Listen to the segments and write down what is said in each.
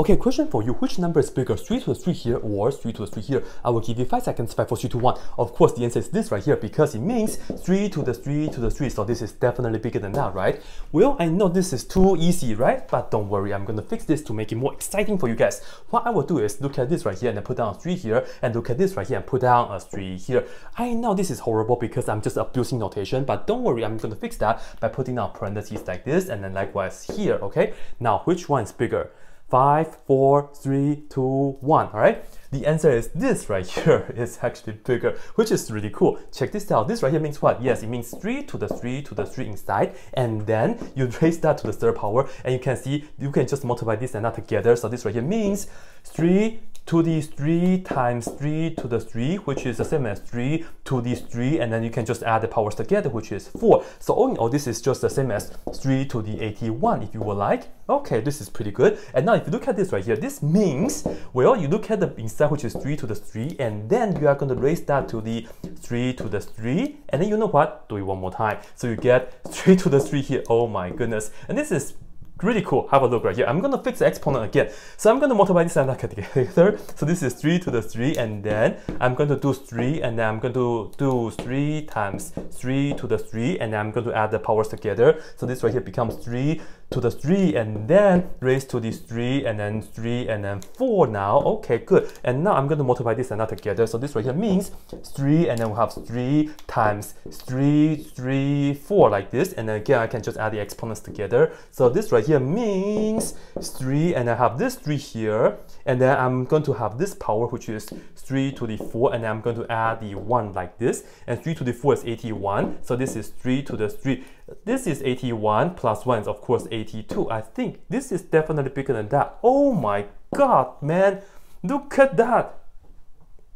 Okay, question for you. Which number is bigger, 3 to the 3 here or 3 to the 3 here? I will give you 5 seconds, 5, 4, 3, 2, 1. Of course, the answer is this right here because it means 3 to the 3 to the 3. So this is definitely bigger than that, right? Well, I know this is too easy, right? But don't worry, I'm going to fix this to make it more exciting for you guys. What I will do is look at this right here and I put down a 3 here, and look at this right here and put down a 3 here. I know this is horrible because I'm just abusing notation, but don't worry, I'm going to fix that by putting down parentheses like this and then likewise here, okay? Now, which one is bigger? 5, 4, 3, 2, 1, all right? The answer is this right here is actually bigger, which is really cool. Check this out. This right here means what? Yes, it means 3 to the 3 to the 3 inside, and then you raise that to the third power, and you can see, you can just multiply this and that together. So this right here means 3 to the 3 times 3 to the 3, which is the same as 3 to the 3, and then you can just add the powers together, which is 4. So all in all, this is just the same as 3 to the 81, if you would like. Okay, this is pretty good. And now if you look at this right here, this means, well, you look at the inside, which is 3 to the 3, and then you are going to raise that to the 3 to the 3, and then you know what? Do it one more time. So you get 3 to the 3 here. Oh my goodness. And this is really cool. Have a look right here. I'm going to fix the exponent again. So I'm going to multiply this and that together. So this is 3 to the 3, and then I'm going to do 3, and then I'm going to do 3 times 3 to the 3, and then I'm going to add the powers together. So this right here becomes 3 to the 3, and then raised to this 3, and then 3, and then 4 now. Okay, good. And now I'm going to multiply this and that together. So this right here means 3, and then we'll have 3 times 3, 3, 4 like this. And then again, I can just add the exponents together. So this right here means 3, and I have this 3 here, and then I'm going to have this power, which is 3 to the 4, and I'm going to add the 1 like this, and 3 to the 4 is 81, so this is 3 to the 3. This is 81 plus 1 is of course 82. I think this is definitely bigger than that. Oh my god, man, look at that.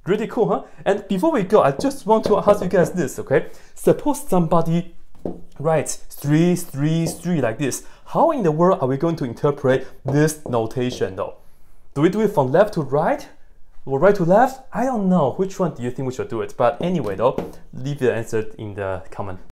Really cool, huh? And before we go, I just want to ask you guys this, okay? Suppose somebody writes 3, 3, 3 like this. How in the world are we going to interpret this notation though? Do we do it from left to right? Or right to left? I don't know. Which one do you think we should do it? But anyway though, leave your answer in the comment.